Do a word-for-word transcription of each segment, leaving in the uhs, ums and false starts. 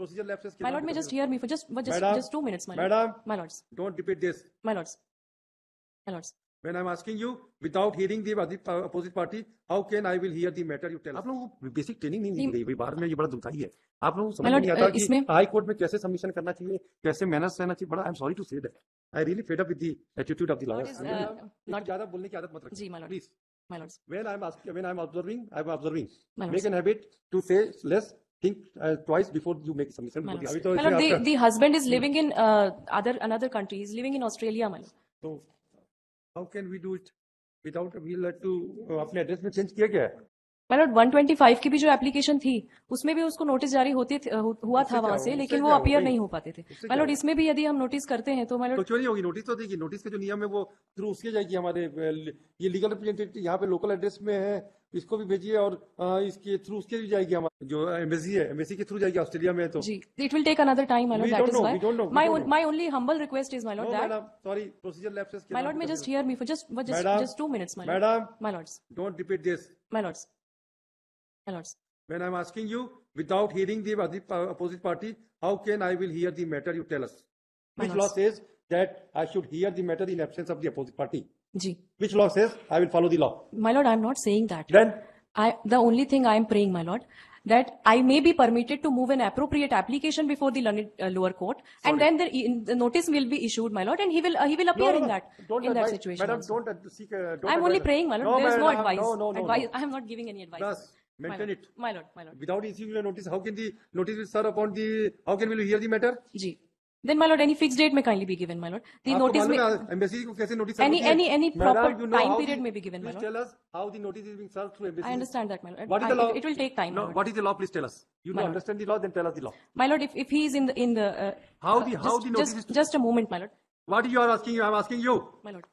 Procedural lapses. My lord may just hear me for just for just, madam, just two minutes, my lord. Madam, my lords. Don't repeat this. My lords. My lords. When I'm asking you, without hearing the opposite party, how can I will hear the matter you tell? आप लोगों basic training नहीं दी गई, बार में ये बड़ा दुखदाई है. आप लोगों समझ नहीं आता कि high court में कैसे submission करना चाहिए, कैसे manners रहना चाहिए. बड़ा I'm sorry to say that. I really fed up with the attitude of the lawyers. Not ज़्यादा बोलने की आदत मत रखिए. जी my lord. Please. My lords. When I'm asking, when I'm observing, I'm observing. Make an habit to say less. Think uh, twice before you make submission. My lord, my lord the, the husband is living in uh, other another country. He's living in Australia, my lord. So how can we do it without a will to अपने address में change किया क्या है? My lord, one twenty-five की भी जो application थी, उसमें भी उसको notice जारी होती हुआ था वहाँ से, लेकिन वो appear नहीं हो पाते थे. My lord, इसमें भी यदि हम notice करते हैं तो my lord. तो चोरी होगी, notice तो देगी, notice के जो नियम है वो through उसके जाएगी हमारे ये legal representative यहाँ पे local address में है. इसको भी भेजिए और इसके थ्रू उसके भी जाएगी हमारे जो एम्बेसी है एम्बेसी के थ्रू जाएगी ऑस्ट्रेलिया में तो जी it will take another time my lord that is why my my only humble request is my lord that sorry procedure lapses my lord may just hear me for just for just just two minutes my lord madam my lords don't repeat this my lords my lords when I am asking you without hearing the opposite party how can I will hear the matter you tell us which law says that I should hear the matter in absence of the opposite party Ji. Which law says I will follow the law? My lord, I am not saying that. Then, I the only thing I am praying, my lord, that I may be permitted to move an appropriate application before the London, uh, lower court, sorry. And then the, in, the notice will be issued, my lord, and he will uh, he will appear no, no, in that don't in advise, that situation. Madam, don't uh, seek. Uh, don't I am only praying, my lord. No, there is no, no advice. No, no, no, advice. No. I am not giving any advice. Thus, maintain my it, my lord, my lord. Without issuing a notice, how can the notice will serve upon the? How can we hear the matter? Ji. Then my lord, any fixed date may kindly be given, my lord. The notice may embassy को कैसे notice any any any proper you know time period may be given, my lord. Please tell us how the notice is being served through embassy. I understand that, my lord. What is the law? It will take time. No, what is the law? Please tell us. You don't understand the law, then tell us the law. My lord, if if he is in the in the uh, how the how the notice is just a moment, my lord. What you are asking you, I am asking you, my lord.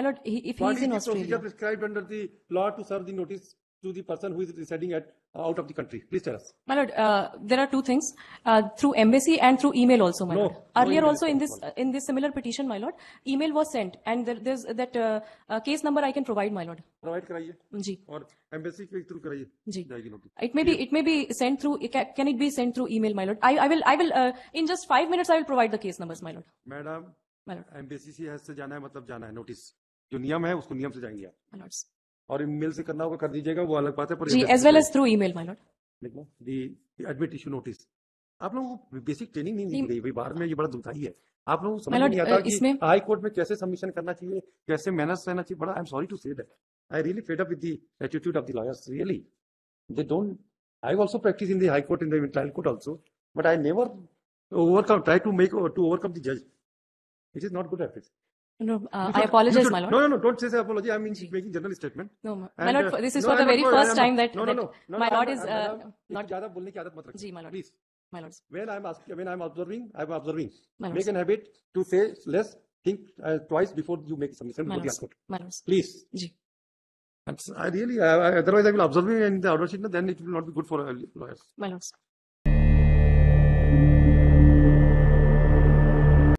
My lord, if he is in Australia, what is the procedure prescribed under the law to serve the notice to the person who is residing at uh, out of the country? Please tell us. My lord, uh, there are two things, uh, through embassy and through email also, my no, lord. Earlier no also in this uh, in this similar petition, my lord, email was sent and there, there's that uh, uh, case number I can provide, my lord. Provide karaiye. Ji. Or embassy ke through karaiye. Ji. It may be it may be sent through can it be sent through email, my lord? I I will I will uh, in just five minutes I will provide the case numbers, my lord. Madam. My lord. Embassy se has se jana hai matlab jana hai notice. Jo niyam hai usko niyam se jayenge aap. My lords. और email से करना होगा कर दीजिएगा वो अलग बात है पर जी as well as through email my lord the admit issue notice आप लोगों को बेसिक ट्रेनिंग नहीं दी गई बार में ये बड़ा दुखदाई है आप लोगों को समझ नहीं आता कि हाई कोर्ट में कैसे सबमिशन करना चाहिए कैसे मैनर्स रहना चाहिए बड़ा I am sorry to say that I really fed up with the attitude of the lawyers really they don't I also practice in the high court in the trial court also but I never overcome try to make to overcome the जज it is not good habit No, uh, I apologize, should, my lord. No, no, no, don't say, say apology. I mean, she's making general statement. No, my and, lord, uh, this is no, for the very no, first no, time that, no, no, no, that no, no, my no, lord is uh, not. ज़्यादा बोलने की आदत मत रखिए. जी, my lord. Please, my lords. When I'm asking, when I'm observing, I'm observing. Make an habit to say less, think uh, twice before you make submission. My lords. My lords. Please. Ji. I really, I, I, otherwise I will observe you in the order sheet, then it will not be good for lawyers. My lords.